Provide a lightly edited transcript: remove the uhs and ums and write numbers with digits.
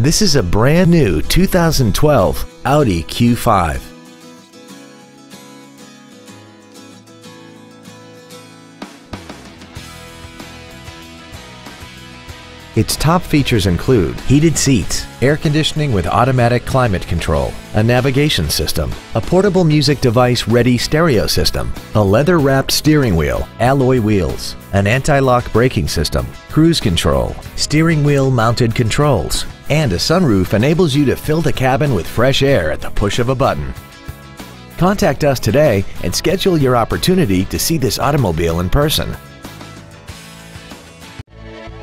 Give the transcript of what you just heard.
This is a brand new 2012 Audi Q5. Its top features include heated seats, air conditioning with automatic climate control, a navigation system, a portable music device ready stereo system, a leather-wrapped steering wheel, alloy wheels, an anti-lock braking system, cruise control, steering wheel mounted controls, and a sunroof enables you to fill the cabin with fresh air at the push of a button. Contact us today and schedule your opportunity to see this automobile in person.